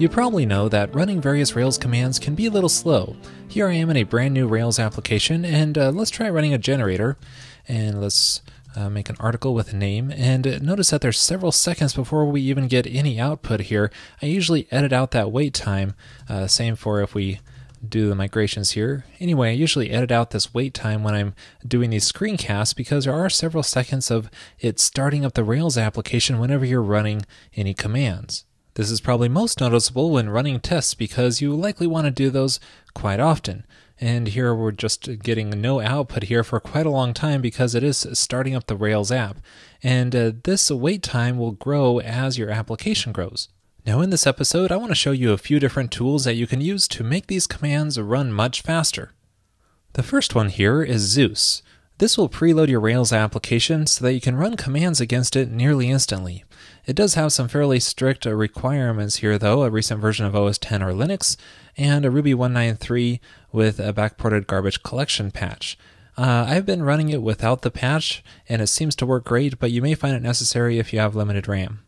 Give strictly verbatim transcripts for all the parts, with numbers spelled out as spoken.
You probably know that running various Rails commands can be a little slow. Here I am in a brand new Rails application, and uh, let's try running a generator, and let's uh, make an article with a name, and notice that there's several seconds before we even get any output here. I usually edit out that wait time, uh, same for if we do the migrations here. Anyway, I usually edit out this wait time when I'm doing these screencasts because there are several seconds of it starting up the Rails application whenever you're running any commands. This is probably most noticeable when running tests because you likely want to do those quite often. And here we're just getting no output here for quite a long time because it is starting up the Rails app. And uh, this wait time will grow as your application grows. Now in this episode, I want to show you a few different tools that you can use to make these commands run much faster. The first one here is Zeus. This will preload your Rails application so that you can run commands against it nearly instantly. It does have some fairly strict requirements here though, a recent version of O S ten or Linux, and a Ruby one nine three with a backported garbage collection patch. Uh, I've been running it without the patch, and it seems to work great, but you may find it necessary if you have limited RAM.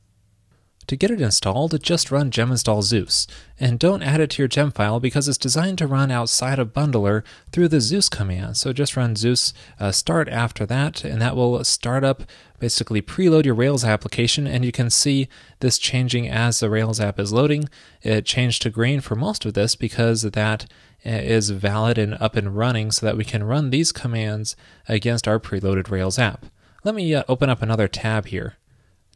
To get it installed, just run gem install Zeus, and don't add it to your gem file because it's designed to run outside of bundler through the Zeus command. So just run Zeus uh, start after that, and that will start up, basically preload your Rails application, and you can see this changing as the Rails app is loading. It changed to green for most of this because that is valid and up and running so that we can run these commands against our preloaded Rails app. Let me uh, open up another tab here.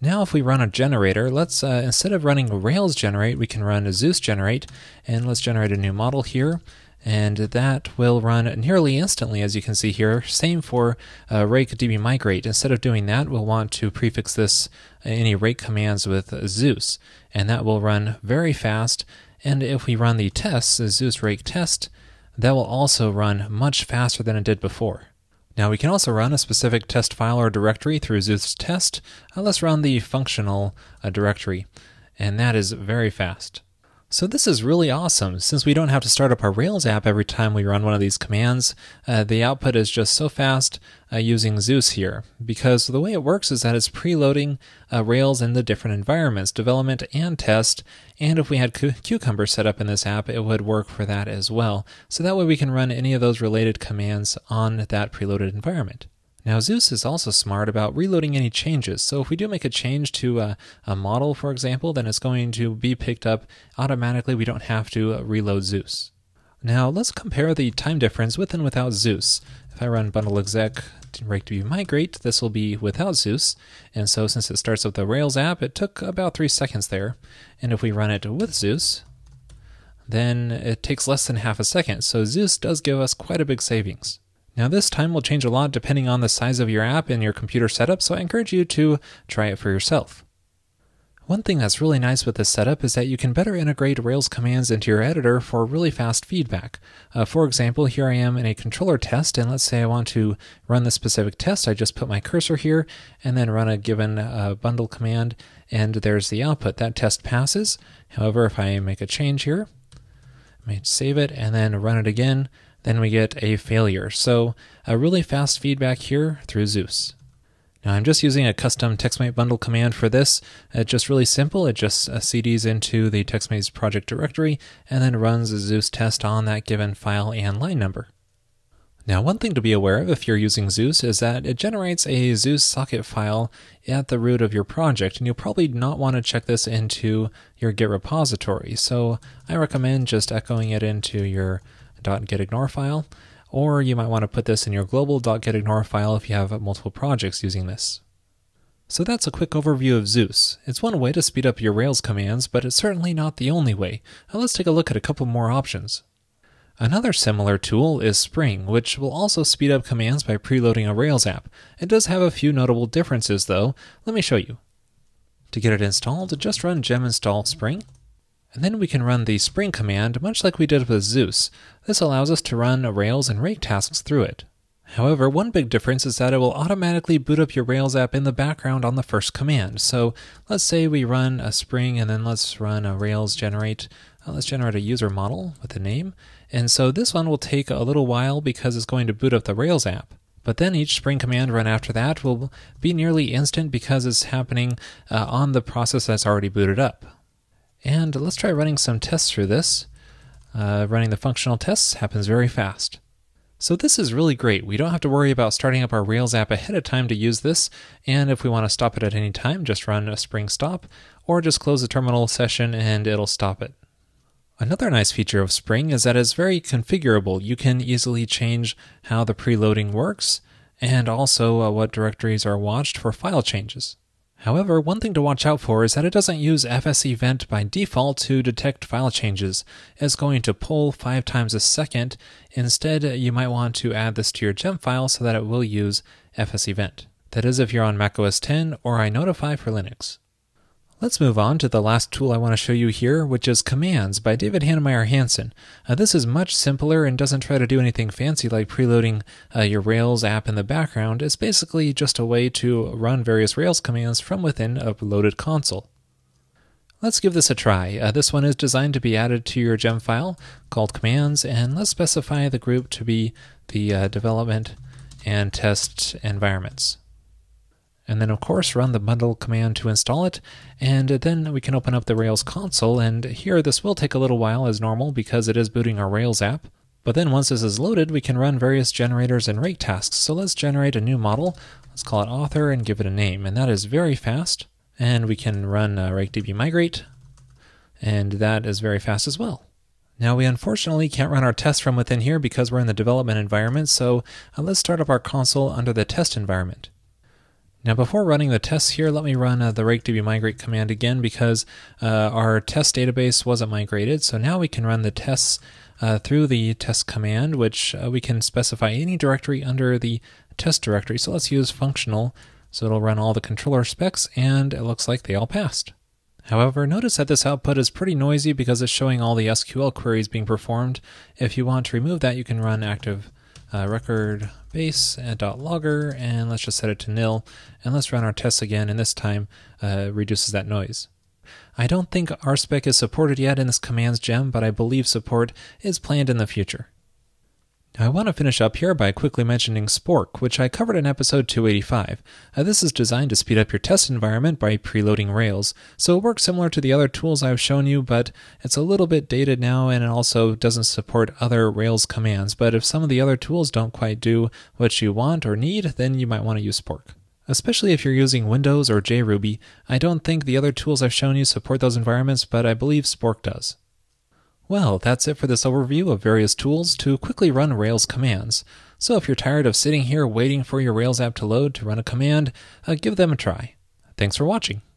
Now if we run a generator, let's uh, instead of running Rails generate, we can run a Zeus generate, and let's generate a new model here, and that will run nearly instantly as you can see here. Same for uh, rake db migrate. Instead of doing that, we'll want to prefix this any rake commands with Zeus, and that will run very fast. And if we run the tests, the Zeus rake test, that will also run much faster than it did before. Now we can also run a specific test file or directory through Zeus test. Uh, let's run the functional uh, directory, and that is very fast. So this is really awesome. Since we don't have to start up our Rails app every time we run one of these commands, uh, the output is just so fast uh, using Zeus here, because the way it works is that it's preloading uh, Rails in the different environments, development and test, and if we had cu Cucumber set up in this app, it would work for that as well. So that way we can run any of those related commands on that preloaded environment. Now Zeus is also smart about reloading any changes, so if we do make a change to a, a model, for example, then it's going to be picked up automatically. We don't have to reload Zeus. Now let's compare the time difference with and without Zeus. If I run bundle exec rakedb migrate, this will be without Zeus, and so since it starts up the Rails app, it took about three seconds there. And if we run it with Zeus, then it takes less than half a second, so Zeus does give us quite a big savings. Now this time will change a lot depending on the size of your app and your computer setup, so I encourage you to try it for yourself. One thing that's really nice with this setup is that you can better integrate Rails commands into your editor for really fast feedback. Uh, for example, here I am in a controller test, and let's say I want to run this specific test. I just put my cursor here and then run a given uh, bundle command, and there's the output. That test passes. However, if I make a change here, I may save it and then run it again, then we get a failure. So a really fast feedback here through Zeus. Now I'm just using a custom TextMate bundle command for this. It's just really simple. It just uh, C Ds into the TextMate's project directory and then runs a Zeus test on that given file and line number. Now one thing to be aware of if you're using Zeus is that it generates a Zeus socket file at the root of your project, and you'll probably not want to check this into your Git repository. So I recommend just echoing it into your .gitignore file, or you might want to put this in your global .gitignore file if you have multiple projects using this. So that's a quick overview of Zeus. It's one way to speed up your Rails commands, but it's certainly not the only way. Now let's take a look at a couple more options. Another similar tool is Spring, which will also speed up commands by preloading a Rails app. It does have a few notable differences though. Let me show you. To get it installed, just run gem install Spring. And then we can run the Spring command, much like we did with Zeus. This allows us to run Rails and rake tasks through it. However, one big difference is that it will automatically boot up your Rails app in the background on the first command. So let's say we run a Spring, and then let's run a Rails generate. Uh, let's generate a user model with a name. And so this one will take a little while because it's going to boot up the Rails app. But then each Spring command run after that will be nearly instant because it's happening uh, on the process that's already booted up. And let's try running some tests through this. Uh, running the functional tests happens very fast. So this is really great. We don't have to worry about starting up our Rails app ahead of time to use this, and if we want to stop it at any time, just run a Spring stop, or just close the terminal session and it'll stop it. Another nice feature of Spring is that it's very configurable. You can easily change how the preloading works, and also uh, what directories are watched for file changes. However, one thing to watch out for is that it doesn't use FSEvent by default to detect file changes. It's going to pull five times a second. Instead, you might want to add this to your gem file so that it will use FSEvent. That is if you're on macOS ten or iNotify for Linux. Let's move on to the last tool I want to show you here, which is Commands by David Hanemeyer Hansen. Uh, this is much simpler and doesn't try to do anything fancy like preloading uh, your Rails app in the background. It's basically just a way to run various Rails commands from within a loaded console. Let's give this a try. Uh, this one is designed to be added to your gem file called Commands, and let's specify the group to be the uh, development and test environments. And then of course run the bundle command to install it, and then we can open up the Rails console, and here this will take a little while as normal because it is booting our Rails app. But then once this is loaded, we can run various generators and rake tasks. So let's generate a new model, let's call it author and give it a name, and that is very fast. And we can run uh, rakedb migrate, and that is very fast as well. Now we unfortunately can't run our tests from within here because we're in the development environment, so uh, let's start up our console under the test environment. Now before running the tests here, let me run uh, the rakedb migrate command again because uh, our test database wasn't migrated. So now we can run the tests uh, through the test command, which uh, we can specify any directory under the test directory. So let's use functional. So it'll run all the controller specs, and it looks like they all passed. However, notice that this output is pretty noisy because it's showing all the S Q L queries being performed. If you want to remove that, you can run active Uh, record base and dot logger, and let's just set it to nil, and let's run our tests again, and this time uh, reduces that noise. I don't think RSpec is supported yet in this commands gem, but I believe support is planned in the future. Now I want to finish up here by quickly mentioning Spork, which I covered in episode two eighty-five. Uh, this is designed to speed up your test environment by preloading Rails, so it works similar to the other tools I've shown you, but it's a little bit dated now, and it also doesn't support other Rails commands. But if some of the other tools don't quite do what you want or need, then you might want to use Spork. Especially if you're using Windows or JRuby. I don't think the other tools I've shown you support those environments, but I believe Spork does. Well, that's it for this overview of various tools to quickly run Rails commands. So if you're tired of sitting here waiting for your Rails app to load to run a command, uh, give them a try. Thanks for watching.